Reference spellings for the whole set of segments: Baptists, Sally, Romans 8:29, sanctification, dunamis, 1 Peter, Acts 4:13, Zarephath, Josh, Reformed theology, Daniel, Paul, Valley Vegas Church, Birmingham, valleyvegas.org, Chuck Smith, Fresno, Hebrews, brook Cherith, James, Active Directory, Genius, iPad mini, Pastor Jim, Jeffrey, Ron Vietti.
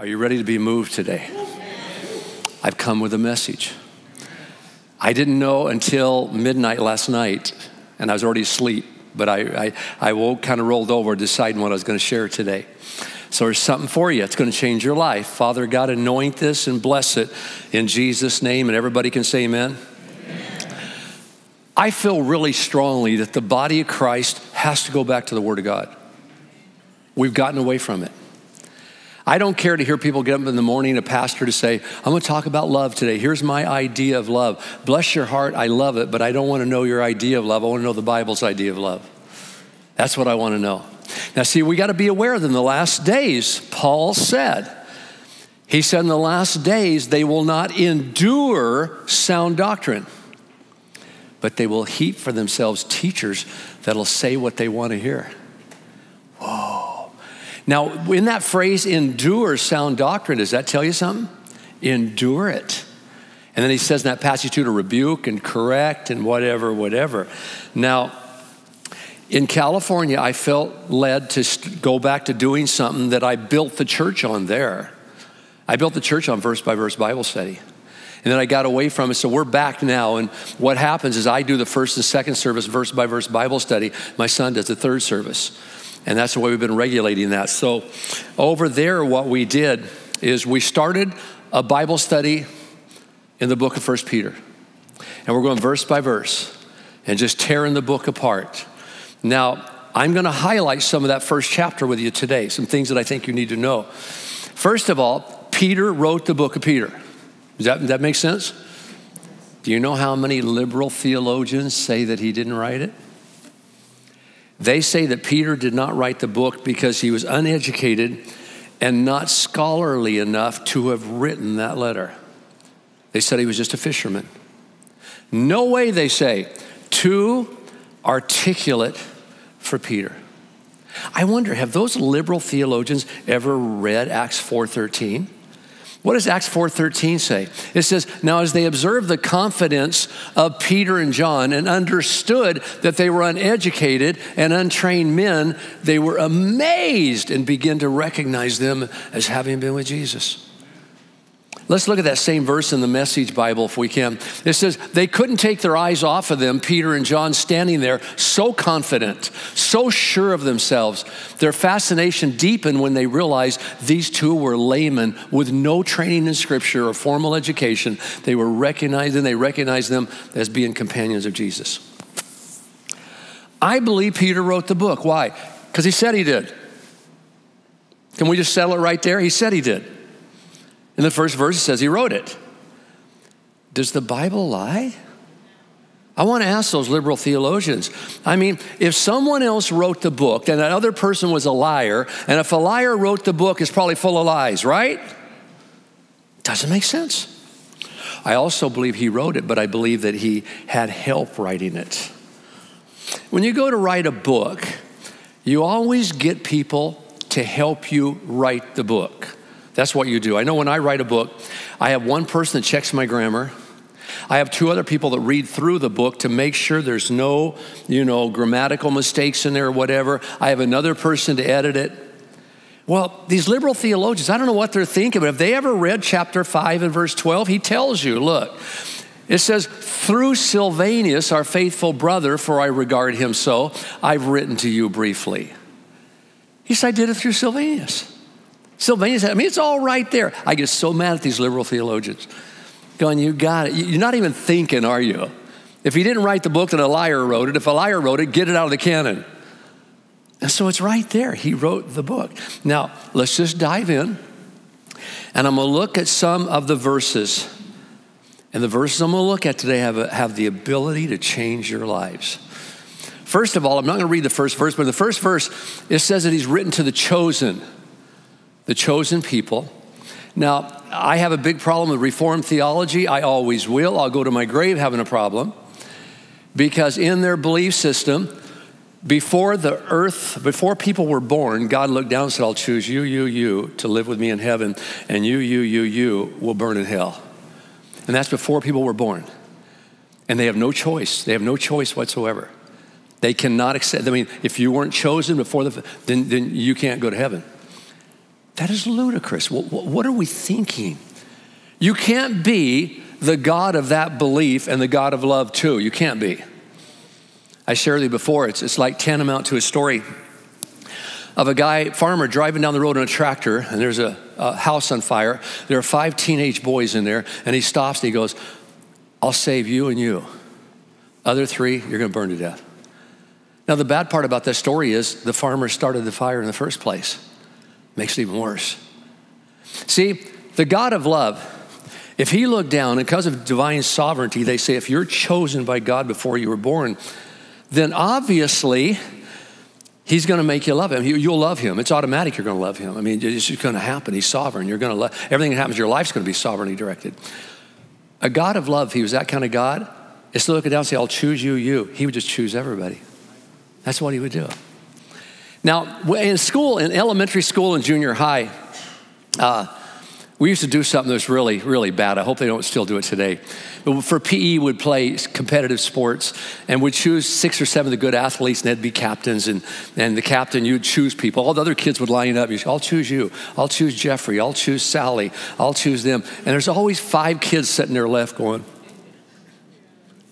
Are you ready to be moved today? I've come with a message. I didn't know until midnight last night, and I was already asleep, but I woke, kind of rolled over, deciding what I was going to share today. So there's something for you. It's going to change your life. Father God, anoint this and bless it in Jesus' name, and everybody can say amen. Amen. I feel really strongly that the body of Christ has to go back to the Word of God. We've gotten away from it. I don't care to hear people get up in the morning, a pastor to say, I'm going to talk about love today. Here's my idea of love. Bless your heart, I love it, but I don't want to know your idea of love. I want to know the Bible's idea of love. That's what I want to know. Now, see, we got to be aware that in the last days, Paul said, he said in the last days, they will not endure sound doctrine, but they will heap for themselves teachers that'll say what they want to hear. Whoa. Now, in that phrase, endure sound doctrine, does that tell you something? Endure it. And then he says in that passage too, to rebuke and correct and whatever, whatever. Now, in California, I felt led to go back to doing something that I built the church on there. I built the church on verse-by-verse Bible study. And then I got away from it, so we're back now. And what happens is I do the first and second service verse-by-verse Bible study. My son does the third service. And that's the way we've been regulating that. So over there, what we did is we started a Bible study in the book of 1 Peter. And we're going verse by verse and just tearing the book apart. Now, I'm going to highlight some of that first chapter with you today, some things that I think you need to know. First of all, Peter wrote the book of Peter. Does that make sense? Do you know how many liberal theologians say that he didn't write it? They say that Peter did not write the book because he was uneducated and not scholarly enough to have written that letter. They said he was just a fisherman. No way, they say, too articulate for Peter. I wonder, have those liberal theologians ever read Acts 4:13? What does Acts 4:13 say? It says, now as they observed the confidence of Peter and John and understood that they were uneducated and untrained men, they were amazed and began to recognize them as having been with Jesus. Let's look at that same verse in the Message Bible if we can. It says, they couldn't take their eyes off of them, Peter and John standing there, so confident, so sure of themselves. Their fascination deepened when they realized these two were laymen with no training in Scripture or formal education. They were recognized, and they recognized them as being companions of Jesus. I believe Peter wrote the book. Why? Because he said he did. Can we just settle it right there? He said he did. In the first verse, it says he wrote it. Does the Bible lie? I want to ask those liberal theologians. I mean, if someone else wrote the book and that other person was a liar, and if a liar wrote the book, it's probably full of lies, right? Doesn't make sense. I also believe he wrote it, but I believe that he had help writing it. When you go to write a book, you always get people to help you write the book. That's what you do. I know when I write a book, I have one person that checks my grammar. I have two other people that read through the book to make sure there's no, grammatical mistakes in there or whatever. I have another person to edit it. Well, these liberal theologians, I don't know what they're thinking, but if they ever read chapter 5 and verse 12, he tells you, look, it says, through Sylvanus, our faithful brother, for I regard him so, I've written to you briefly. He said, I did it through Sylvanus. Sylvanus, I mean, it's all right there. I get so mad at these liberal theologians. Going, you got it. You're not even thinking, are you? If he didn't write the book, then a liar wrote it. If a liar wrote it, get it out of the canon. And so it's right there. He wrote the book. Now, let's just dive in. And I'm going to look at some of the verses. And the verses I'm going to look at today have the ability to change your lives. First of all, I'm not going to read the first verse, but in the first verse, it says that he's written to the chosen people. Now, I have a big problem with Reformed theology. I always will. I'll go to my grave having a problem because in their belief system, before people were born, God looked down and said, I'll choose you to live with me in heaven, and you will burn in hell. And that's before people were born. And they have no choice. They have no choice whatsoever. They cannot accept, I mean, if you weren't chosen before then you can't go to heaven. That is ludicrous. What are we thinking? You can't be the God of that belief and the God of love too. You can't be. I shared with you before, it's like tantamount to a story of a guy, farmer, driving down the road in a tractor, and there's a house on fire. There are 5 teenage boys in there, and he stops and he goes, "I'll save you and you. Other 3, you're gonna burn to death." Now, the bad part about that story is the farmer started the fire in the first place. Makes it even worse. See, the God of love, if he looked down, and because of divine sovereignty, they say, if you're chosen by God before you were born, then obviously he's gonna make you love him. You'll love him. It's automatic you're gonna love him. I mean, it's just gonna happen. He's sovereign. You're gonna love, everything that happens in your life's gonna be sovereignly directed. A God of love, if he was that kind of God, is to look down and say, "I'll choose you, you." He would just choose everybody. That's what he would do. Now, in school, in elementary school and junior high, we used to do something that's really, really bad. I hope they don't still do it today. But for PE, we'd play competitive sports, and we'd choose 6 or 7 of the good athletes, and they'd be captains, and the captain, you'd choose people. All the other kids would line up. You'd say, "I'll choose you. I'll choose Jeffrey. I'll choose Sally. I'll choose them." And there's always 5 kids sitting there left going,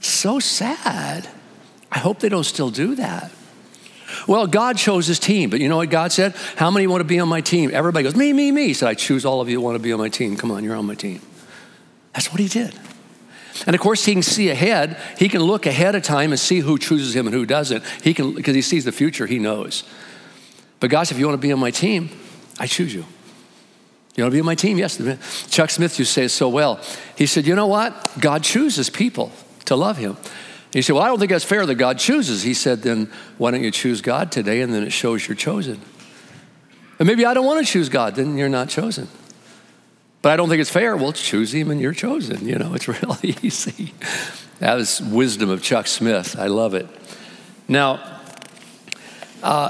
so sad. I hope they don't still do that. Well, God chose his team, but you know what God said? "How many want to be on my team?" Everybody goes, "Me, me, me." He said, "I choose all of you who want to be on my team. Come on, you're on my team." That's what he did. And of course, he can see ahead. He can look ahead of time and see who chooses him and who doesn't. He can, because he sees the future, he knows. But God said, "If you want to be on my team, I choose you. You want to be on my team?" Yes. Chuck Smith used to say it so well. He said, "You know what? God chooses people to love him." He said, "Well, I don't think that's fair that God chooses." He said, "Then why don't you choose God today, and then it shows you're chosen." And maybe I don't want to choose God, then you're not chosen. But I don't think it's fair. Well, choose him and you're chosen. You know, it's really easy. That was wisdom of Chuck Smith. I love it. Now,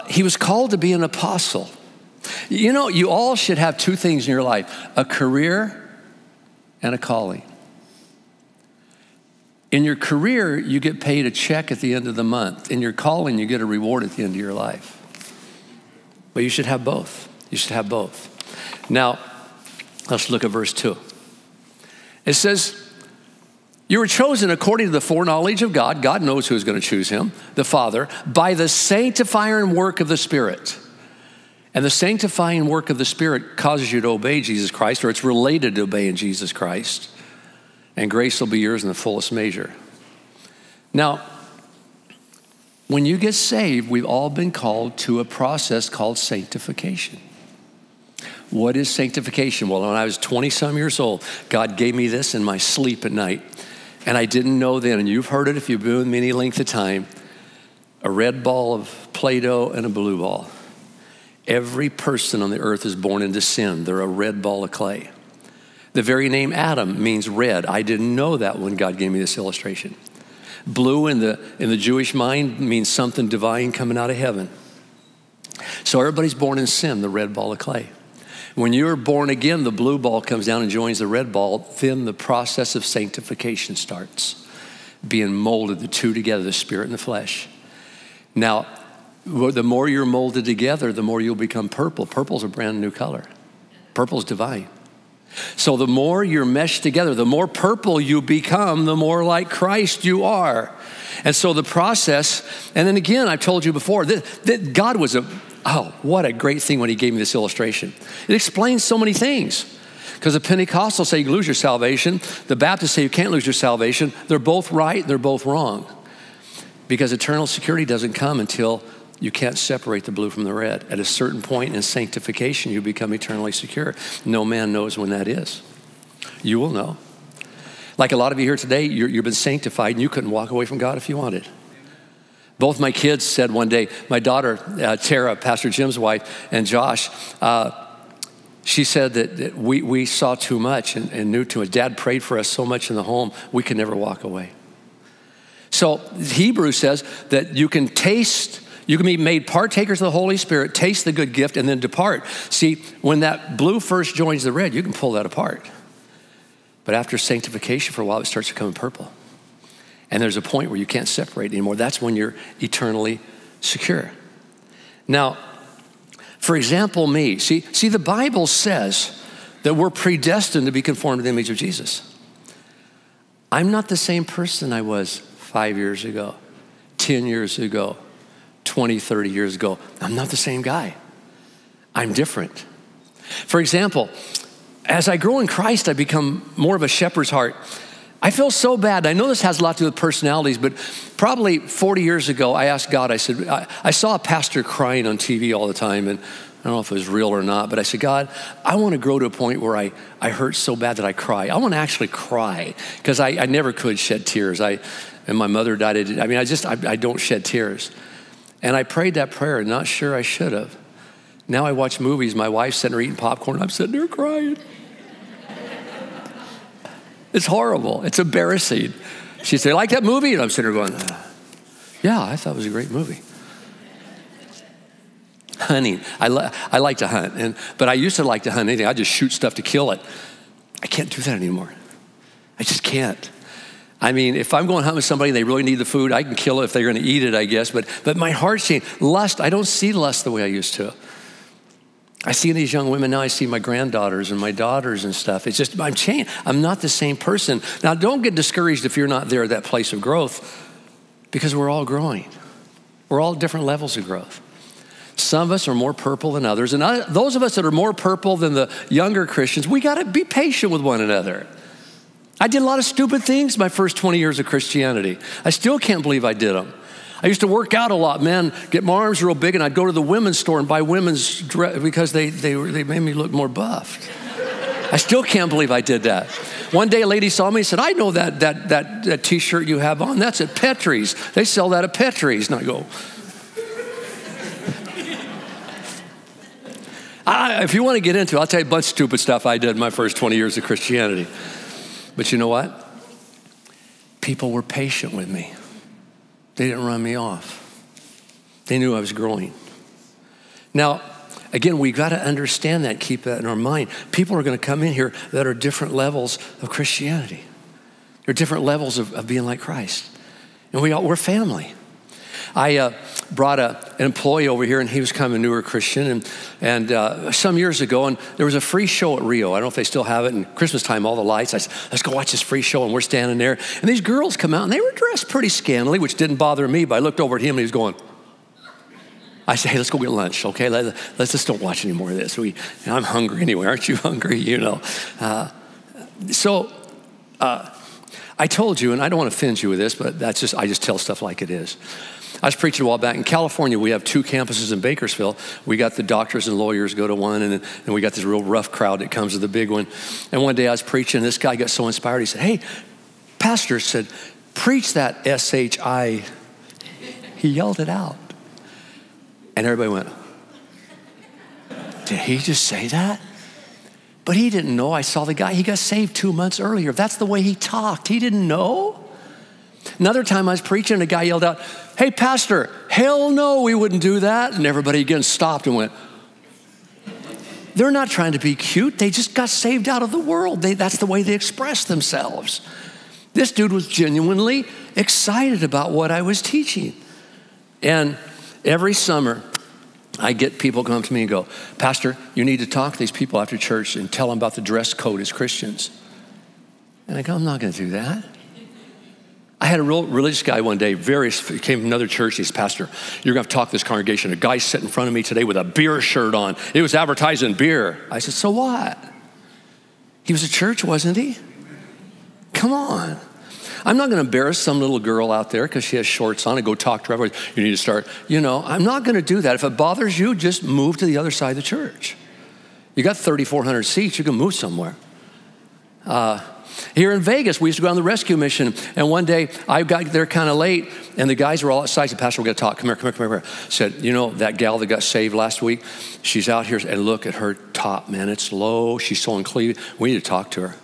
he was called to be an apostle. You know, you all should have 2 things in your life, a career and a calling. In your career, you get paid a check at the end of the month. In your calling, you get a reward at the end of your life. But you should have both. You should have both. Now, let's look at verse 2. It says, "You were chosen according to the foreknowledge of God." God knows who's going to choose him, the Father, by the sanctifying work of the Spirit. And the sanctifying work of the Spirit causes you to obey Jesus Christ, or it's related to obeying Jesus Christ. And grace will be yours in the fullest measure. Now, when you get saved, we've all been called to a process called sanctification. What is sanctification? Well, when I was 20-some years old, God gave me this in my sleep at night, and I didn't know then, and you've heard it if you've been with me any length of time, a red ball of Play-Doh and a blue ball. Every person on the earth is born into sin. They're a red ball of clay. The very name Adam means red. I didn't know that when God gave me this illustration. Blue in the Jewish mind means something divine coming out of heaven. So everybody's born in sin, the red ball of clay. When you're born again, the blue ball comes down and joins the red ball. Then the process of sanctification starts, being molded, the two together, the spirit and the flesh. Now, the more you're molded together, the more you'll become purple. Purple's a brand new color. Purple's divine. So the more you're meshed together, the more purple you become, the more like Christ you are. And so the process, and then again, I've told you before, that God was what a great thing when he gave me this illustration. It explains so many things. Because the Pentecostals say you lose your salvation. The Baptists say you can't lose your salvation. They're both right, they're both wrong. Because eternal security doesn't come until you can't separate the blue from the red. At a certain point in sanctification, you become eternally secure. No man knows when that is. You will know. Like a lot of you here today, you've been sanctified and you couldn't walk away from God if you wanted. Both my kids said one day, my daughter, Tara, Pastor Jim's wife, and Josh, she said that we saw too much and knew too much. Dad prayed for us so much in the home, we could never walk away. So Hebrews says that you can taste. You can be made partakers of the Holy Spirit, taste the good gift, and then depart. See, when that blue first joins the red, you can pull that apart. But after sanctification for a while, it starts becoming purple. And there's a point where you can't separate anymore. That's when you're eternally secure. Now, For example, me. See, the Bible says that we're predestined to be conformed to the image of Jesus. I'm not the same person I was 5 years ago, 10 years ago, 20, 30 years ago. I'm not the same guy. I'm different. For example, as I grow in Christ, I become more of a shepherd's heart. I feel so bad. I know this has a lot to do with personalities, but probably 40 years ago, I asked God, I said, I saw a pastor crying on TV all the time, and I don't know if it was real or not, but I said, God, I want to grow to a point where I hurt so bad that I cry. I want to actually cry, because I never could shed tears. And my mother died. I don't shed tears. And I prayed that prayer, not sure I should have. Now I watch movies. My wife's sitting there eating popcorn. I'm sitting there crying. It's horrible. It's embarrassing. She'd say, like that movie? And I'm sitting there going, yeah, I thought it was a great movie. Hunting. I like to hunt. But I used to like to hunt anything. I just shoot stuff to kill it. I can't do that anymore. I just can't. I mean, if I'm going hunting with somebody and they really need the food, I can kill it if they're going to eat it, I guess. But my heart's changed. Lust, I don't see lust the way I used to. I see these young women now. I see my granddaughters and my daughters and stuff. It's just, I'm changed. I'm not the same person. Now, don't get discouraged if you're not there at that place of growth, because we're all growing. We're all different levels of growth. Some of us are more purple than others. And those of us that are more purple than the younger Christians, we got to be patient with one another. I did a lot of stupid things my first 20 years of Christianity. I still can't believe I did them. I used to work out a lot, man, get my arms real big, and I'd go to the women's store and buy women's dress because they made me look more buffed. I still can't believe I did that. One day a lady saw me and said, I know that T-shirt you have on, that's at Petri's. They sell that at Petri's. And I go, if you want to get into it, I'll tell you a bunch of stupid stuff I did my first 20 years of Christianity. But you know what? People were patient with me. They didn't run me off. They knew I was growing. Now, again, we've got to understand that, keep that in our mind. People are going to come in here that are different levels of Christianity. They're different levels of being like Christ. And we're family. I brought an employee over here, and he was kind of a newer Christian, and some years ago, and there was a free show at Rio. I don't know if they still have it, and Christmas time, all the lights. I said, let's go watch this free show, and we're standing there. And these girls come out, and they were dressed pretty scantily, which didn't bother me, but I looked over at him, and he was going. I said, hey, let's go get lunch, okay? Let's just don't watch any more of this. I'm hungry anyway. Aren't you hungry? You know. So I told you, and I don't want to offend you with this, but I just tell stuff like it is. I was preaching a while back in California. We have two campuses in Bakersfield. We got the doctors and lawyers go to one, and we got this real rough crowd that comes to the big one. And one day I was preaching, and this guy got so inspired. He said, hey, pastor said, preach that S-H-I. He yelled it out. And everybody went, did he just say that? But he didn't know. I saw the guy. He got saved 2 months earlier. That's the way he talked. He didn't know. Another time I was preaching, and a guy yelled out, hey, pastor, hell no, we wouldn't do that. And everybody again stopped and went, they're not trying to be cute. They just got saved out of the world. That's the way they express themselves. This dude was genuinely excited about what I was teaching. And every summer, I get people come to me and go, pastor, you need to talk to these people after church and tell them about the dress code as Christians. And I go, I'm not going to do that. I had a real religious guy one day, he came from another church. He's, pastor, you're going to have to talk to this congregation. A guy sat in front of me today with a beer shirt on. It was advertising beer. I said, so what? He was a church, wasn't he? Come on. I'm not going to embarrass some little girl out there because she has shorts on and go talk to everybody. You need to start, I'm not going to do that. If it bothers you, just move to the other side of the church. You got 3,400 seats. You can move somewhere. Here in Vegas, we used to go on the rescue mission, and one day I got there kind of late, and the guys were all outside. I said, pastor, we're going to talk. Come here. I said, that gal that got saved last week, she's out here, and look at her top, man. It's low. She's so unclean. We need to talk to her.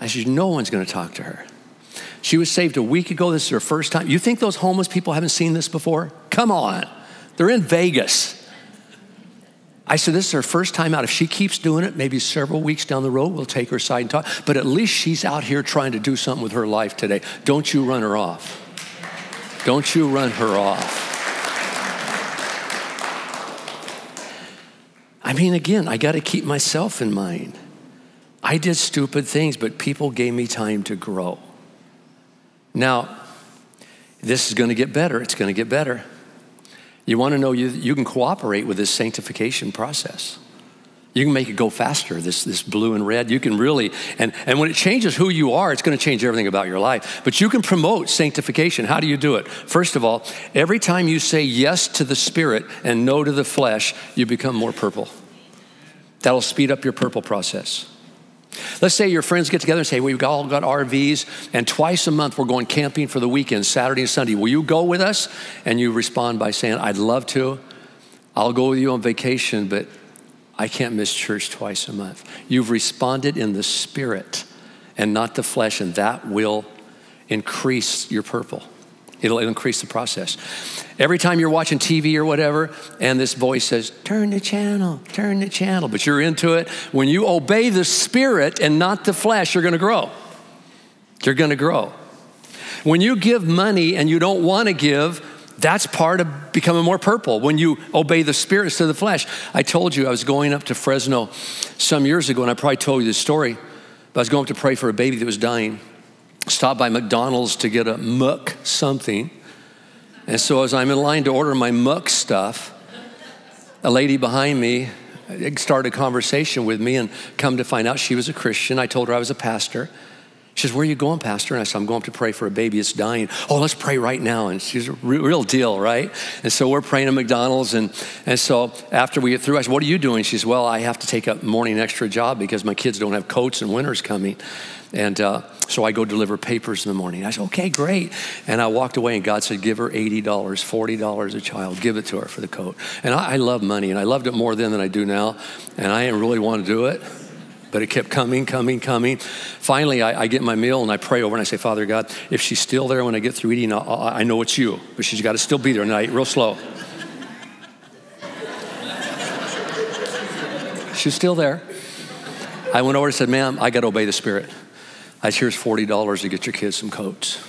I said, no one's going to talk to her. She was saved a week ago. This is her first time. You think those homeless people haven't seen this before? Come on. They're in Vegas. I said, this is her first time out. If she keeps doing it, maybe several weeks down the road, we'll take her aside and talk. But at least she's out here trying to do something with her life today. Don't you run her off. Don't you run her off. I mean, again, I got to keep myself in mind. I did stupid things, but people gave me time to grow. Now, this is going to get better. It's going to get better. You want to know you can cooperate with this sanctification process. You can make it go faster, this blue and red. You can really, and when it changes who you are, it's going to change everything about your life. But you can promote sanctification. How do you do it? First of all, every time you say yes to the Spirit and no to the flesh, you become more purple. That'll speed up your purple process. Let's say your friends get together and say, we've all got RVs, and twice a month we're going camping for the weekend, Saturday and Sunday. Will you go with us? And you respond by saying, I'd love to. I'll go with you on vacation, but I can't miss church twice a month. You've responded in the Spirit and not the flesh, and that will increase your purple. It'll increase the process. Every time you're watching TV or whatever, and this voice says, turn the channel, but you're into it. When you obey the Spirit and not the flesh, you're gonna grow. You're gonna grow. When you give money and you don't wanna give, that's part of becoming more purple, when you obey the Spirit instead of the flesh. I told you I was going up to Fresno some years ago, and I probably told you this story, but I was going up to pray for a baby that was dying. Stopped by McDonald's to get a muck something. And so as I'm in line to order my muck stuff, a lady behind me started a conversation with me, and come to find out she was a Christian. I told her I was a pastor. She says, where are you going, Pastor? And I said, I'm going up to pray for a baby that's dying. Oh, let's pray right now. And she's a real deal, right? And so we're praying at McDonald's. And so after we get through, I said, what are you doing? She says, well, I have to take a morning extra job because my kids don't have coats and winter's coming. And so I go deliver papers in the morning. I said, okay, great. And I walked away, and God said, give her $80, $40 a child. Give it to her for the coat. And I love money, and I loved it more then than I do now. And I didn't really want to do it. But it kept coming. Finally, I get my meal, and I pray over, and I say, Father God, if she's still there when I get through eating, I know it's you, but she's got to still be there. And I ate real slow. She's still there. I went over and said, ma'am, I got to obey the Spirit. I said, here's $40 to get your kids some coats.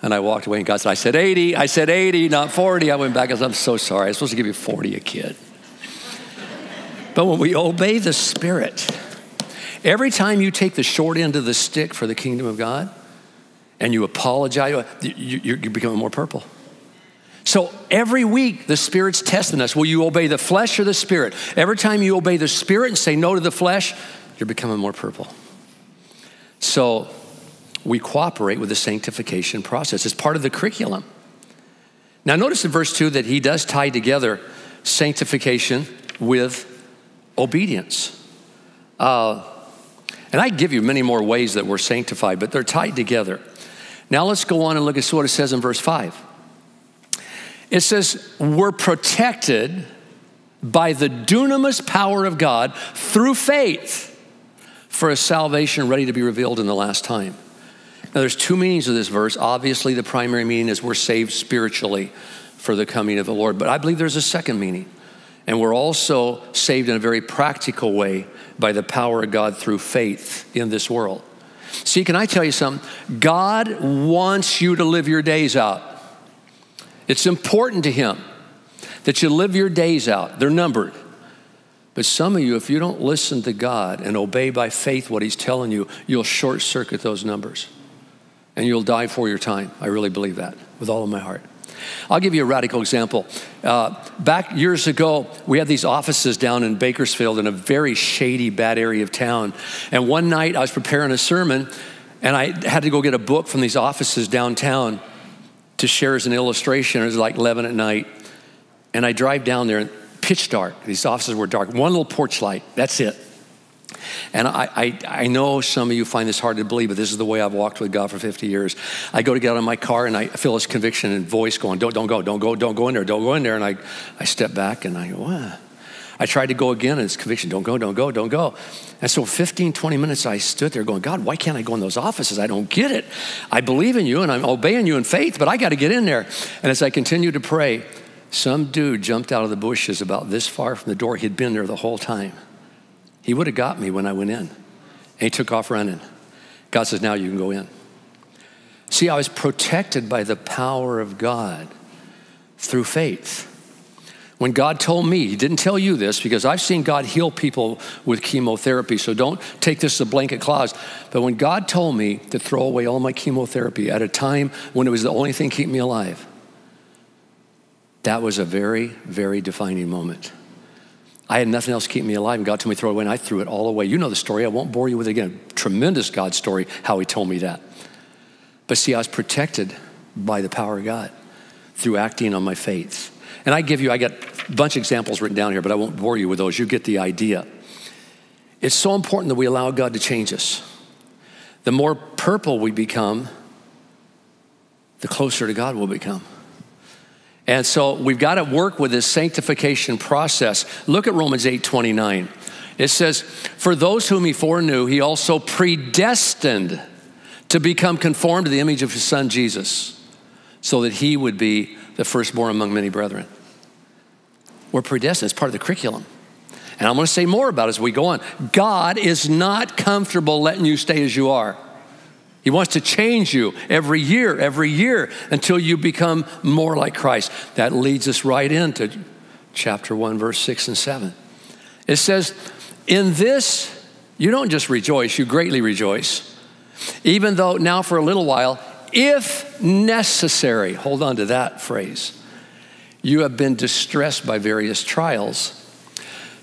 And I walked away, and God said, I said 80, not 40. I went back and said, I'm so sorry. I was supposed to give you 40 a kid. But when we obey the Spirit, every time you take the short end of the stick for the kingdom of God and you apologize, you're becoming more purple. So every week, the Spirit's testing us. Will you obey the flesh or the Spirit? Every time you obey the Spirit and say no to the flesh, you're becoming more purple. So we cooperate with the sanctification process. It's part of the curriculum. Now notice in verse 2 that he does tie together sanctification with obedience. And I give you many more ways that we're sanctified, but they're tied together. Now let's go on and look at what it says in verse 5. It says, we're protected by the dunamis power of God through faith for a salvation ready to be revealed in the last time. Now there's two meanings of this verse. Obviously the primary meaning is we're saved spiritually for the coming of the Lord, but I believe there's a second meaning. And we're also saved in a very practical way by the power of God through faith in this world. See, can I tell you something? God wants you to live your days out. It's important to Him that you live your days out. They're numbered. But some of you, if you don't listen to God and obey by faith what He's telling you, you'll short-circuit those numbers. And you'll die for your time. I really believe that with all of my heart. I'll give you a radical example. Back years ago, we had these offices down in Bakersfield in a very shady, bad area of town. And one night I was preparing a sermon, and I had to go get a book from these offices downtown to share as an illustration. It was like 11 at night. And I drive down there, and pitch dark. These offices were dark. One little porch light, that's it. And I know some of you find this hard to believe, but this is the way I've walked with God for 50 years. I go to get out of my car, and I feel this conviction and voice going, don't go in there, don't go in there. And I step back, and I go, what? I tried to go again, and it's conviction, don't go. And so 15, 20 minutes, I stood there going, God, why can't I go in those offices? I don't get it. I believe in you, and I'm obeying you in faith, but I got to get in there. And as I continued to pray, some dude jumped out of the bushes about this far from the door. He'd been there the whole time. He would have got me when I went in. And he took off running. God says, now you can go in. See, I was protected by the power of God through faith. When God told me, he didn't tell you this because I've seen God heal people with chemotherapy, so don't take this as a blanket clause. But when God told me to throw away all my chemotherapy at a time when it was the only thing keeping me alive, that was a very, very defining moment. I had nothing else keeping me alive, and God told me to throw it away, and I threw it all away. You know the story. I won't bore you with it again. Tremendous God story, how he told me that. But see, I was protected by the power of God through acting on my faith. And I give you, I got a bunch of examples written down here, but I won't bore you with those. You get the idea. It's so important that we allow God to change us. The more purple we become, the closer to God we'll become. And so we've got to work with this sanctification process. Look at Romans 8:29. It says, "For those whom he foreknew, he also predestined to become conformed to the image of his son Jesus, so that he would be the firstborn among many brethren." We're predestined. It's part of the curriculum. And I'm going to say more about it as we go on. God is not comfortable letting you stay as you are. He wants to change you every year, until you become more like Christ. That leads us right into chapter 1, verse 6 and 7. It says, "In this you don't just rejoice, you greatly rejoice, even though now for a little while, if necessary," hold on to that phrase, "you have been distressed by various trials,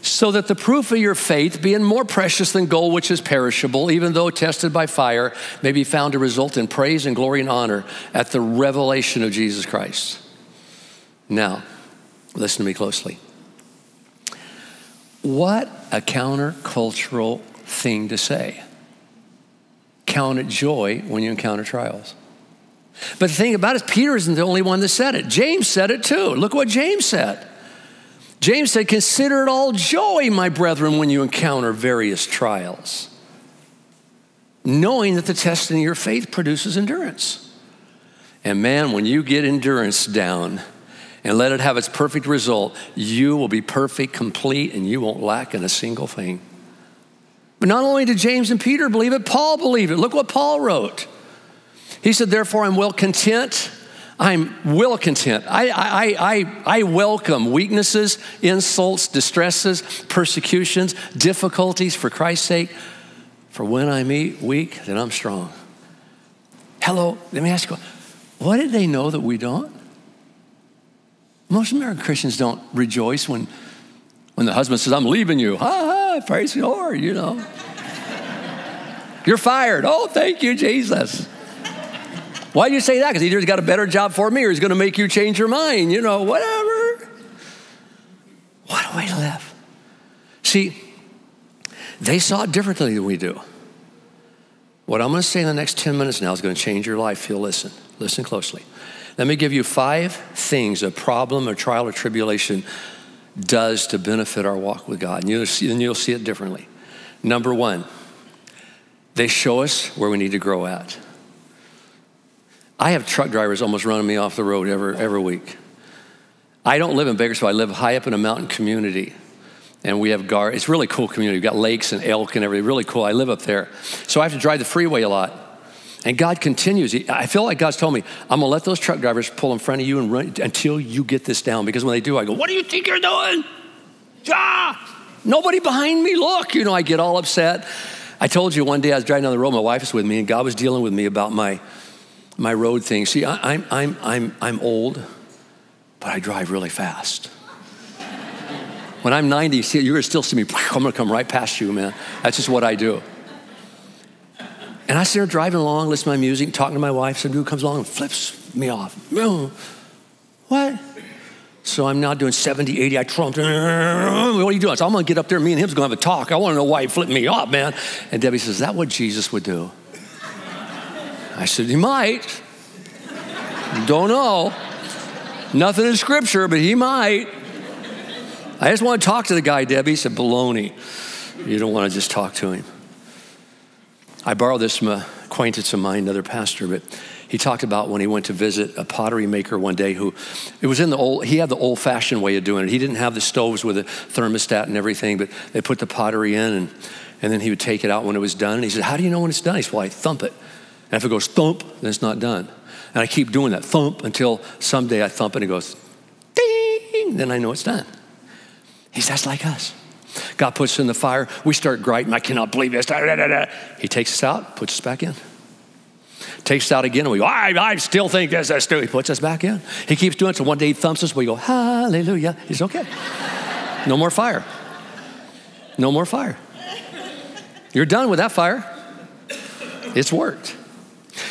so that the proof of your faith, being more precious than gold which is perishable, even though tested by fire, may be found to result in praise and glory and honor at the revelation of Jesus Christ." Now, listen to me closely. What a countercultural thing to say. Count it joy when you encounter trials. But the thing about it is, Peter isn't the only one that said it. James said it too. Look what James said. James said, "Consider it all joy, my brethren, when you encounter various trials, knowing that the testing of your faith produces endurance." And man, when you get endurance down and let it have its perfect result, you will be perfect, complete, and you won't lack in a single thing. But not only did James and Peter believe it, Paul believed it. Look what Paul wrote. He said, "Therefore, I'm well content. I welcome weaknesses, insults, distresses, persecutions, difficulties for Christ's sake. For when I'm weak, then I'm strong." Hello, let me ask you, what did they know that we don't? Most American Christians don't rejoice when the husband says, "I'm leaving you." Ha ha, praise the Lord, you know. "You're fired." "Oh, thank you, Jesus." Why do you say that? Because either he's got a better job for me, or he's going to make you change your mind, you know, whatever. What a way to live. See, they saw it differently than we do. What I'm going to say in the next 10 minutes now is going to change your life if you'll listen. Listen closely. Let me give you 5 things a problem or trial or tribulation does to benefit our walk with God, and you'll see it differently. Number 1, they show us where we need to grow at. I have truck drivers almost running me off the road every week. I don't live in Bakersfield. I live high up in a mountain community. And we have guards. It's a really cool community. We've got lakes and elk and everything. Really cool. I live up there. So I have to drive the freeway a lot. And God continues. I feel like God's told me, "I'm going to let those truck drivers pull in front of you and run until you get this down." Because when they do, I go, "What do you think you're doing? Ah, nobody behind me. Look." You know, I get all upset. I told you one day I was driving down the road. My wife was with me, and God was dealing with me about my road thing. See, I'm old, but I drive really fast. When I'm 90, see, you're gonna still see me. I'm gonna come right past you, man. That's just what I do. And I sit there driving along, listening to my music, talking to my wife. Some dude comes along and flips me off. What? So I'm now doing 70, 80. I trumped. "What are you doing?" So I'm gonna get up there. Me and him's gonna have a talk. I wanna know why he flipped me off, man. And Debbie says, "Is that what Jesus would do?" I said, "He might. Don't know. Nothing in scripture, but he might. I just want to talk to the guy, Debbie." He said, "Baloney. You don't want to just talk to him." I borrowed this from an acquaintance of mine, another pastor, but he talked about when he went to visit a pottery maker one day he had the old-fashioned way of doing it. He didn't have the stoves with a thermostat and everything, but they put the pottery in, and then he would take it out when it was done. And he said, "How do you know when it's done?" He said, "Well, I thump it. And if it goes thump, then it's not done. And I keep doing that thump until someday I thump and it goes ding." ding, then I know it's done. He says, that's like us. God puts us in the fire. We start griping, I cannot believe this. Da, da, da, da. He takes us out, puts us back in. Takes us out again, and we go, I still think this is stupid. He puts us back in. He keeps doing it, so one day he thumps us, we go, hallelujah. It's okay. No more fire. No more fire. You're done with that fire. It's worked.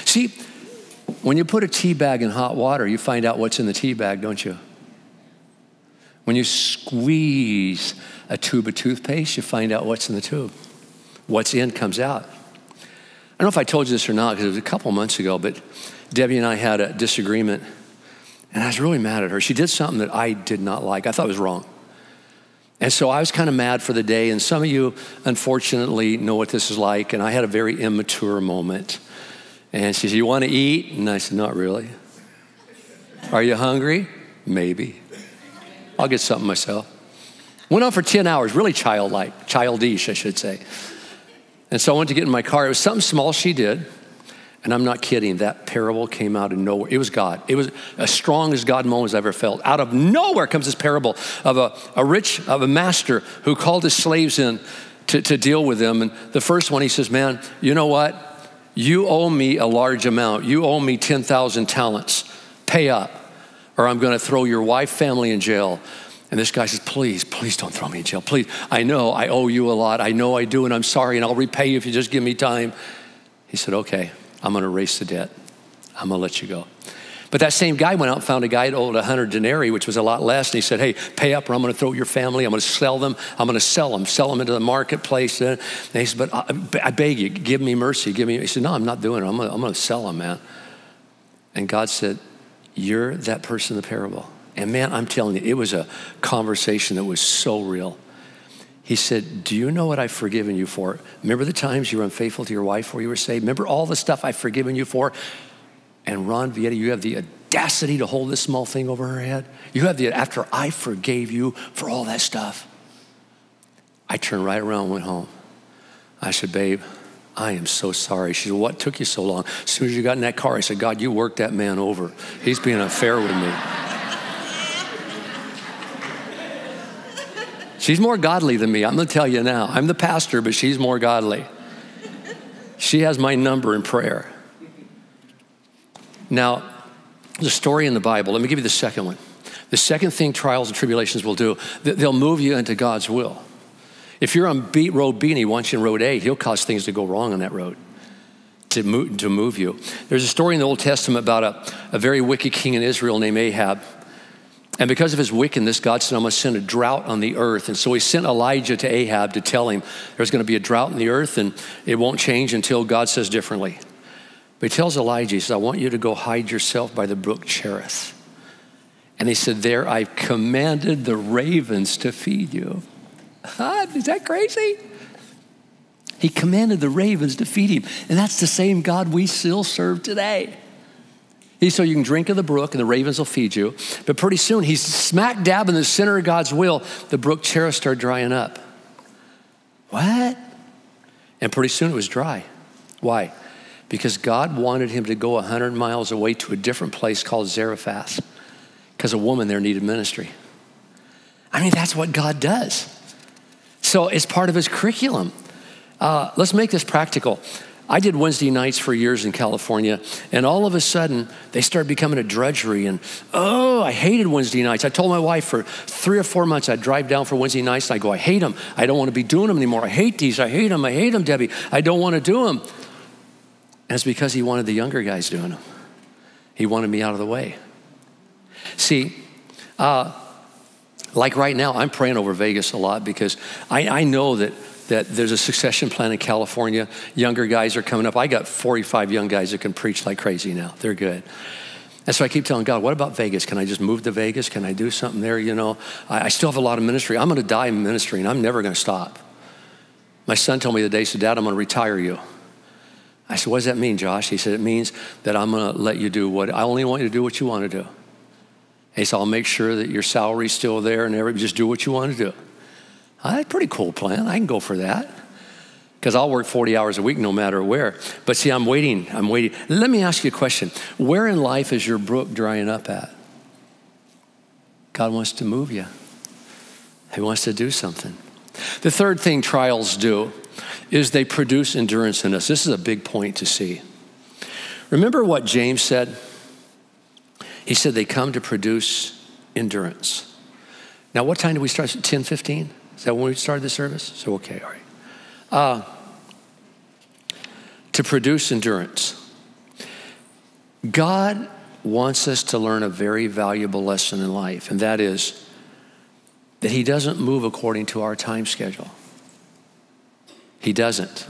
See, when you put a tea bag in hot water, you find out what's in the tea bag, don't you? When you squeeze a tube of toothpaste, you find out what's in the tube. What's in comes out. I don't know if I told you this or not, because it was a couple months ago, but Debbie and I had a disagreement, and I was really mad at her. She did something that I did not like. I thought it was wrong. And so I was kind of mad for the day, and some of you, unfortunately, know what this is like, and I had a very immature moment. And she said, you want to eat? And I said, not really. Are you hungry? Maybe. I'll get something myself. Went on for 10 hours, really childlike, childish, I should say. And so I went to get in my car. It was something small she did. And I'm not kidding. That parable came out of nowhere. It was God. It was as strong as God moment I've ever felt. Out of nowhere comes this parable of a master who called his slaves in to deal with them. And the first one, he says, man, you know what? You owe me a large amount. You owe me 10,000 talents. Pay up, or I'm going to throw your wife, family in jail. And this guy says, please, please don't throw me in jail. Please, I know I owe you a lot. I know I do, and I'm sorry, and I'll repay you if you just give me time. He said, okay, I'm going to erase the debt. I'm going to let you go. But that same guy went out and found a guy that owed 100 denarii, which was a lot less, and he said, hey, pay up or I'm going to throw your family. I'm going to sell them. I'm going to sell them into the marketplace. And he said, but I beg you, give me mercy. Give me. He said, no, I'm not doing it. I'm going to sell them, man. And God said, you're that person in the parable. And man, I'm telling you, it was a conversation that was so real. He said, do you know what I've forgiven you for? Remember the times you were unfaithful to your wife where you were saved? Remember all the stuff I've forgiven you for? And Ron Vietti, you have the audacity to hold this small thing over her head. You have the, after I forgave you for all that stuff. I turned right around and went home. I said, babe, I am so sorry. She said, what took you so long? As soon as you got in that car, I said, God, you worked that man over. He's being unfair with me. She's more godly than me. I'm gonna tell you now. I'm the pastor, but she's more godly. She has my number in prayer. Now, the story in the Bible, let me give you the second one. The second thing trials and tribulations will do, they'll move you into God's will. If you're on road B and he wants you in road A, he'll cause things to go wrong on that road to move you. There's a story in the Old Testament about a very wicked king in Israel named Ahab. And because of his wickedness, God said, I'm going to send a drought on the earth. And so he sent Elijah to Ahab to tell him there's going to be a drought in the earth and it won't change until God says differently. But he tells Elijah, he says, I want you to go hide yourself by the brook Cherith. And he said, there I've commanded the ravens to feed you. Is that crazy? He commanded the ravens to feed him. And that's the same God we still serve today. He said, you can drink of the brook and the ravens will feed you. But pretty soon he's smack dab in the center of God's will. The brook Cherith started drying up. What? And pretty soon it was dry. Why? Because God wanted him to go 100 miles away to a different place called Zarephath because a woman there needed ministry. I mean, that's what God does. So it's part of his curriculum. Let's make this practical. I did Wednesday nights for years in California, and all of a sudden, they started becoming a drudgery, and I hated Wednesday nights. I told my wife for 3 or 4 months, I'd drive down for Wednesday nights, and I'd go, I hate them. I don't want to be doing them anymore. I hate these. I hate them, Debbie. I don't want to do them. And it's because he wanted the younger guys doing them. He wanted me out of the way. See, like right now, I'm praying over Vegas a lot because I know that there's a succession plan in California. Younger guys are coming up. I got 45 young guys that can preach like crazy now. They're good. And so I keep telling God, what about Vegas? Can I just move to Vegas? Can I do something there? You know, I still have a lot of ministry. I'm going to die in ministry, and I'm never going to stop. My son told me the day, he said, Dad, I'm going to retire you. I said, what does that mean, Josh? He said, it means that I'm going to let you do what, I only want you to do what you want to do. He said, I'll make sure that your salary's still there and everything, just do what you want to do. That's a pretty cool plan. I can go for that because I'll work 40 hours a week no matter where. But see, I'm waiting. Let me ask you a question. Where in life is your brook drying up at? God wants to move you. He wants to do something. The third thing trials do is they produce endurance in us. This is a big point to see. Remember what James said? He said they come to produce endurance. Now, what time do we start? 10:15? Is that when we started the service? So, okay, all right. To produce endurance. God wants us to learn a very valuable lesson in life, and that is that he doesn't move according to our time schedule. He doesn't.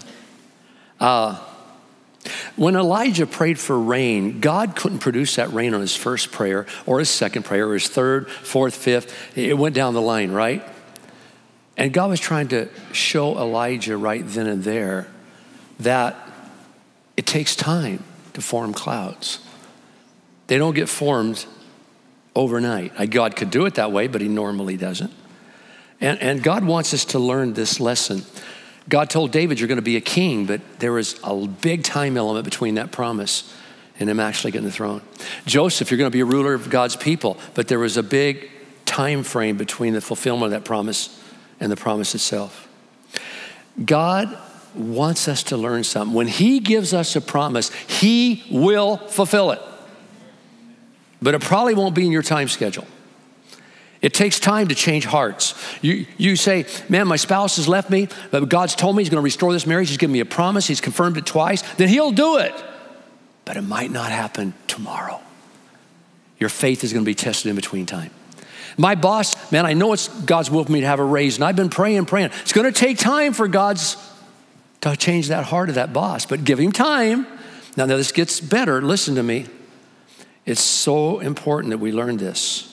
When Elijah prayed for rain, God couldn't produce that rain on his first prayer or his second prayer or his third, fourth, fifth. It went down the line, right? And God was trying to show Elijah right then and there that it takes time to form clouds. They don't get formed overnight. God could do it that way, but he normally doesn't. And God wants us to learn this lesson. God told David, you're going to be a king, but there was a big time element between that promise and him actually getting the throne. Joseph, you're going to be a ruler of God's people, but there was a big time frame between the fulfillment of that promise and the promise itself. God wants us to learn something. When he gives us a promise, he will fulfill it. But it probably won't be in your time schedule. It takes time to change hearts. You say, man, my spouse has left me, but God's told me he's going to restore this marriage. He's given me a promise. He's confirmed it twice. Then he'll do it. But it might not happen tomorrow. Your faith is going to be tested in between time. My boss, man, I know it's God's will for me to have a raise, and I've been praying. It's going to take time for God's to change that heart of that boss, but give him time. Now this gets better. Listen to me. It's so important that we learn this.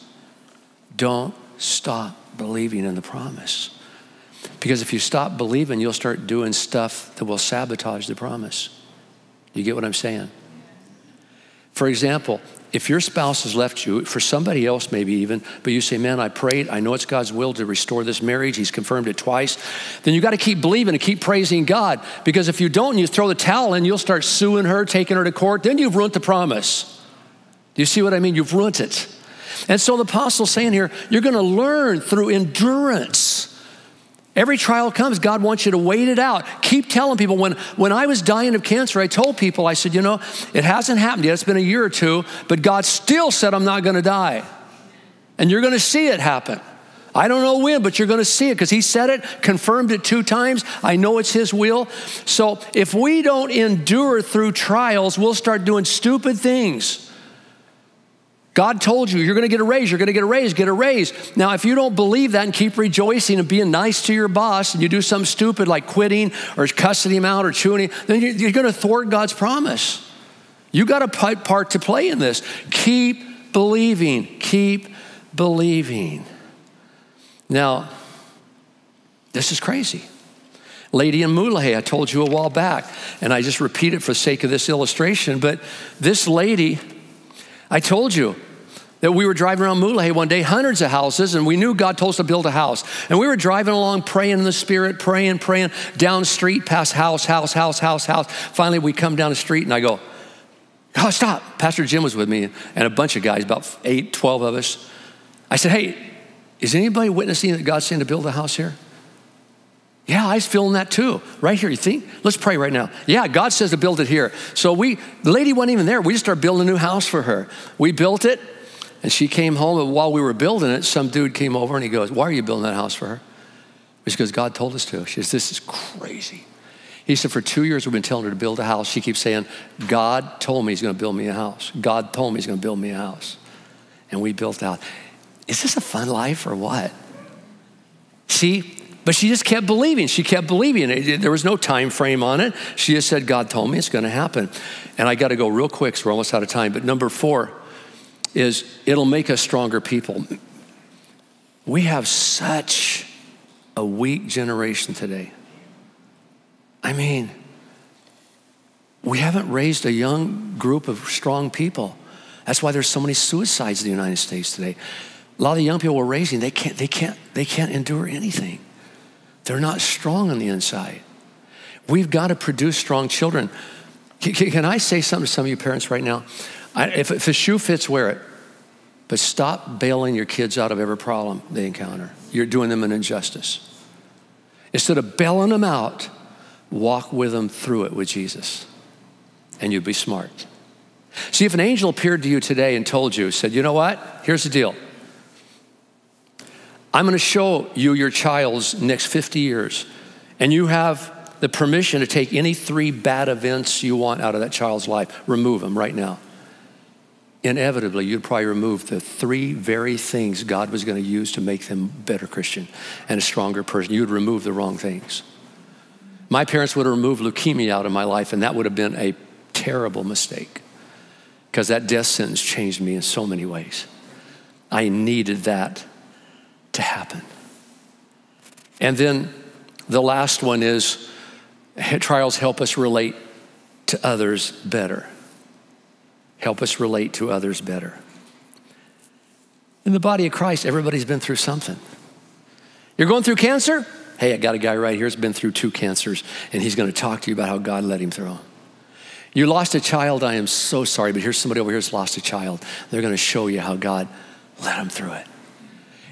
Don't stop believing in the promise. Because if you stop believing, you'll start doing stuff that will sabotage the promise. You get what I'm saying? For example, if your spouse has left you, for somebody else maybe even, but you say, man, I prayed. I know it's God's will to restore this marriage. He's confirmed it twice. Then you got to keep believing and keep praising God. Because if you don't and you throw the towel in, you'll start suing her, taking her to court. Then you've ruined the promise. Do you see what I mean? You've ruined it. And so the apostle's saying here, you're going to learn through endurance. Every trial comes, God wants you to wait it out. Keep telling people. When I was dying of cancer, I told people, I said, you know, it hasn't happened yet. It's been a year or two, but God still said I'm not going to die. And you're going to see it happen. I don't know when, but you're going to see it because he said it, confirmed it 2 times. I know it's his will. So if we don't endure through trials, we'll start doing stupid things. God told you, you're going to get a raise, you're going to get a raise. Now, if you don't believe that and keep rejoicing and being nice to your boss and you do something stupid like quitting or cussing him out or chewing him, then you're going to thwart God's promise. You got a part to play in this. Keep believing. Keep believing. Now, this is crazy. Lady in Mullahy, I told you a while back, and I just repeat it for the sake of this illustration, but this lady... I told you that we were driving around Mullahy one day, hundreds of houses, and we knew God told us to build a house. And we were driving along, praying in the Spirit, praying, down street, past house. Finally, we come down the street, and I go, oh, stop. Pastor Jim was with me and a bunch of guys, about 8, 12 of us. I said, hey, is anybody witnessing that God's saying to build a house here? Yeah, I was feeling that too. Right here, you think? Let's pray right now. Yeah, God says to build it here. So the lady wasn't even there. We just started building a new house for her. We built it, and she came home, and while we were building it, some dude came over, and he goes, why are you building that house for her? She goes, God told us to. She says, this is crazy. He said, for 2 years, we've been telling her to build a house. She keeps saying, God told me he's going to build me a house. God told me he's going to build me a house. And we built out. Is this a fun life or what? See? But she just kept believing. She kept believing. There was no time frame on it. She just said, God told me it's going to happen. And I got to go real quick because we're almost out of time. But number 4 is it'll make us stronger people. We have such a weak generation today. I mean, we haven't raised a young group of strong people. That's why there's so many suicides in the United States today. A lot of the young people we're raising, they can't endure anything. They're not strong on the inside. We've got to produce strong children. Can I say something to some of you parents right now? If a shoe fits, wear it. But stop bailing your kids out of every problem they encounter. You're doing them an injustice. Instead of bailing them out, walk with them through it with Jesus, and you'd be smart. See, if an angel appeared to you today and told you, said, you know what, here's the deal. I'm gonna show you your child's next 50 years, and you have the permission to take any 3 bad events you want out of that child's life, remove them right now. Inevitably, you'd probably remove the 3 very things God was going to use to make them a better Christian and a stronger person. You'd remove the wrong things. My parents would have removed leukemia out of my life, and that would have been a terrible mistake because that death sentence changed me in so many ways. I needed that to happen. And then the last one is trials help us relate to others better. Help us relate to others better. In the body of Christ, everybody's been through something. You're going through cancer? Hey, I got a guy right here who's been through 2 cancers, and he's gonna talk to you about how God let him through them. You lost a child, I am so sorry, but here's somebody over here who's lost a child. They're gonna show you how God let them through it.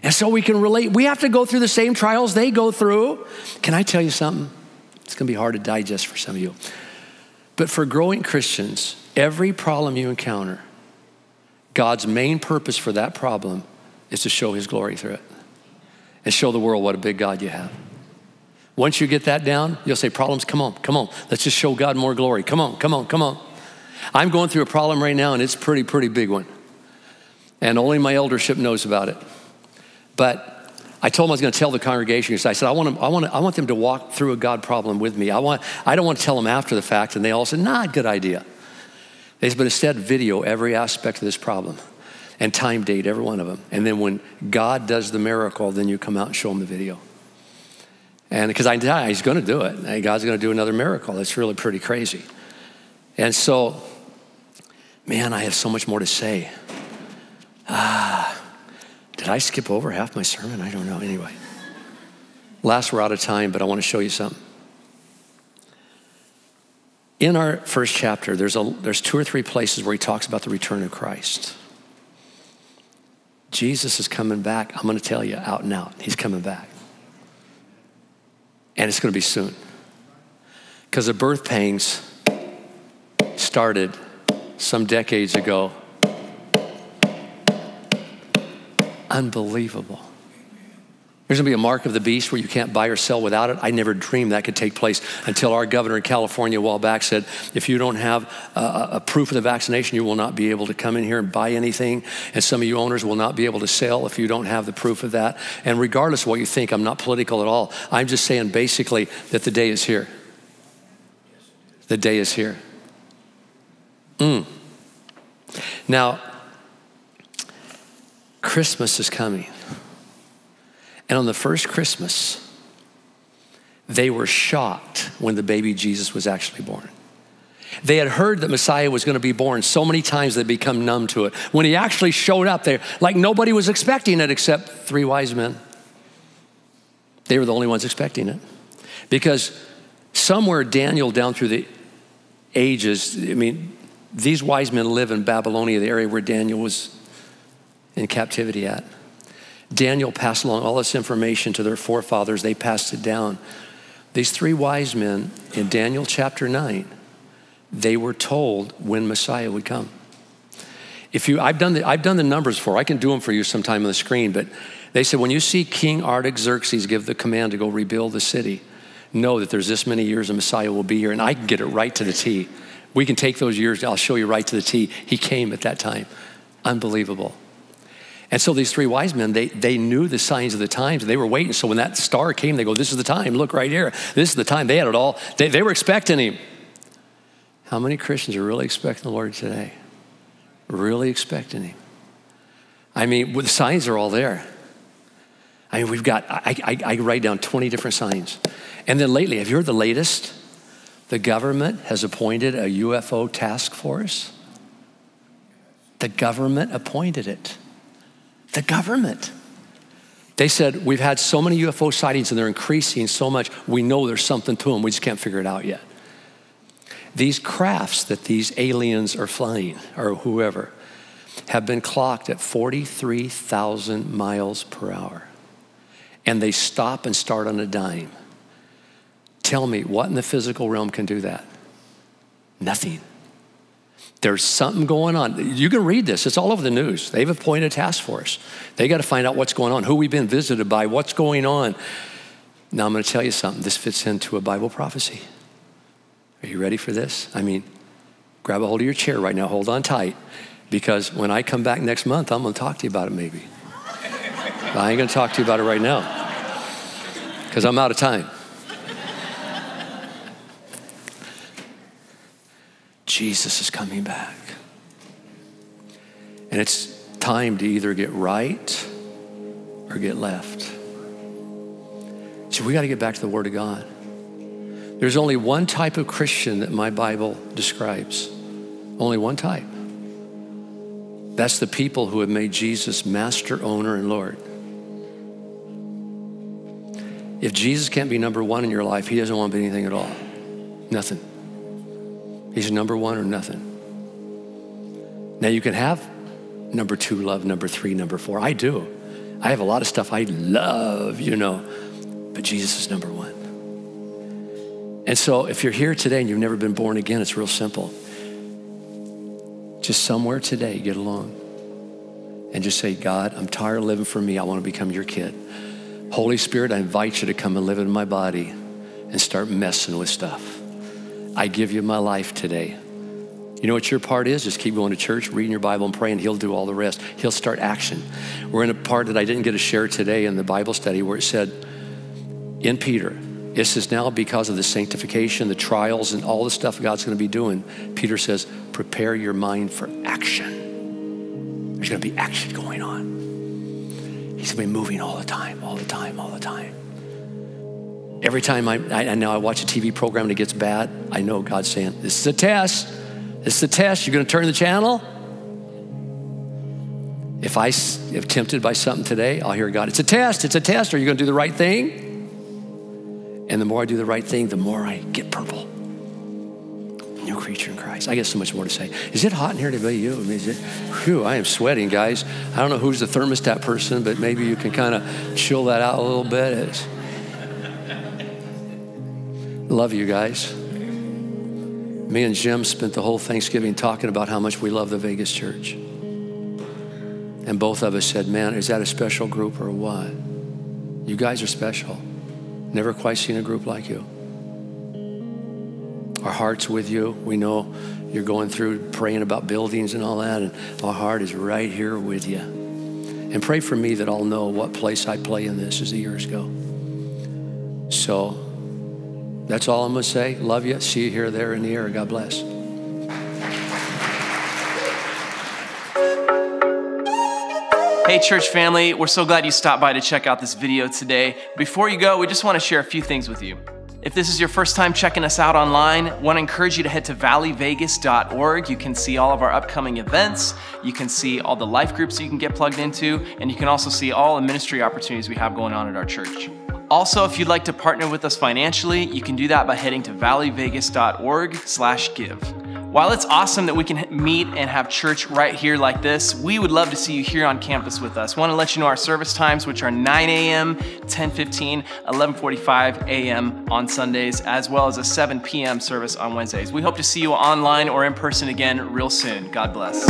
And so we can relate. We have to go through the same trials they go through. Can I tell you something? It's gonna be hard to digest for some of you. But for growing Christians, every problem you encounter, God's main purpose for that problem is to show his glory through it and show the world what a big God you have. Once you get that down, you'll say, problems, come on, come on. Let's just show God more glory. Come on, come on, come on. I'm going through a problem right now, and it's a pretty big one. And only my eldership knows about it. But I told them I was going to tell the congregation. I said, I want them to walk through a God problem with me. I don't want to tell them after the fact. And they all said, nah, good idea. They said, but instead video every aspect of this problem and time date every one of them. And then when God does the miracle, then you come out and show them the video. And because he's going to do it. And God's going to do another miracle. It's really pretty crazy. And so, man, I have so much more to say. Did I skip over half my sermon? I don't know. Anyway, we're out of time, but I want to show you something. In our first chapter, there's 2 or 3 places where he talks about the return of Christ. Jesus is coming back. I'm going to tell you out and out. He's coming back. And it's going to be soon. Because the birth pangs started some decades ago. Unbelievable. There's gonna be a mark of the beast where you can't buy or sell without it. I never dreamed that could take place until our governor in California a while back said, if you don't have a proof of the vaccination, you will not be able to come in here and buy anything. And some of you owners will not be able to sell if you don't have the proof of that. And regardless of what you think, I'm not political at all. I'm just saying basically that the day is here. The day is here. Now, Christmas is coming. And on the first Christmas, they were shocked when the baby Jesus was actually born. They had heard that Messiah was going to be born so many times they'd become numb to it. When he actually showed up there, like nobody was expecting it except 3 wise men. They were the only ones expecting it. Because somewhere Daniel down through the ages, I mean, these wise men live in Babylonia, the area where Daniel was in captivity at. Daniel passed along all this information to their forefathers. They passed it down. These 3 wise men in Daniel chapter 9, they were told when Messiah would come. If you, I've done the numbers for, I can do them for you sometime on the screen, but they said, when you see King Artaxerxes give the command to go rebuild the city, know that there's this many years and Messiah will be here, and I can get it right to the T. We can take those years, I'll show you right to the T. He came at that time. Unbelievable. And so these 3 wise men, they knew the signs of the times. They were waiting. So when that star came, they go, this is the time. Look right here. This is the time. They had it all. They were expecting him. How many Christians are really expecting the Lord today? Really expecting him. I mean, the signs are all there. I mean, we've got, I write down 20 different signs. And then lately, have you heard the latest? The government has appointed a UFO task force. The government appointed it. The government. They said, we've had so many UFO sightings and they're increasing so much, we know there's something to them, we just can't figure it out yet. These crafts that these aliens are flying, or whoever, have been clocked at 43,000 miles per hour, and they stop and start on a dime. Tell me, what in the physical realm can do that? Nothing. There's something going on. You can read this. It's all over the news. They've appointed a task force. They got to find out what's going on, who we've been visited by, what's going on. Now, I'm going to tell you something. This fits into a Bible prophecy. Are you ready for this? I mean, grab a hold of your chair right now. Hold on tight, because when I come back next month, I'm going to talk to you about it maybe. But I ain't going to talk to you about it right now because I'm out of time. Jesus is coming back. And it's time to either get right or get left. So we got to get back to the Word of God. There's only one type of Christian that my Bible describes. Only one type. That's the people who have made Jesus master, owner, and Lord. If Jesus can't be number one in your life, he doesn't want to be anything at all. Nothing. He's number one or nothing. Now you can have number two love, number three, number four. I do. I have a lot of stuff I love, you know, but Jesus is number one. And so if you're here today and you've never been born again, it's real simple. Just somewhere today, get along and just say, God, I'm tired of living for me. I want to become your kid. Holy Spirit, I invite you to come and live in my body and start messing with stuff. I give you my life today. You know what your part is? Just keep going to church, reading your Bible and praying. He'll do all the rest. He'll start action. We're in a part that I didn't get to share today in the Bible study where it said, in Peter, this is now because of the sanctification, the trials and all the stuff God's going to be doing. Peter says, prepare your mind for action. There's going to be action going on. He's going to be moving all the time, all the time, all the time. Every time I watch a TV program and it gets bad, I know God's saying, this is a test. This is a test. You're going to turn the channel? If I am tempted by something today, I'll hear God, it's a test. It's a test. Are you going to do the right thing? And the more I do the right thing, the more I get purple. New creature in Christ. I get so much more to say. Is it hot in here today? You? I mean, is it? Whew, I am sweating, guys. I don't know who's the thermostat person, but maybe you can kind of chill that out a little bit. Love you guys. Me and Jim spent the whole Thanksgiving talking about how much we love the Vegas church. And both of us said, man, is that a special group or what? You guys are special. Never quite seen a group like you. Our heart's with you. We know you're going through praying about buildings and all that, and our heart is right here with you. And pray for me that I'll know what place I play in this as the years go. So, that's all I'm going to say. Love you. See you here, there, in the air. God bless. Hey, church family. We're so glad you stopped by to check out this video today. Before you go, we just want to share a few things with you. If this is your first time checking us out online, I want to encourage you to head to valleyvegas.org. You can see all of our upcoming events. You can see all the life groups you can get plugged into. And you can also see all the ministry opportunities we have going on at our church. Also, if you'd like to partner with us financially, you can do that by heading to valleyvegas.org/give. While it's awesome that we can meet and have church right here like this, we would love to see you here on campus with us. Want to let you know our service times, which are 9 a.m., 10:15, 11:45 a.m. on Sundays, as well as a 7 p.m. service on Wednesdays. We hope to see you online or in person again real soon. God bless.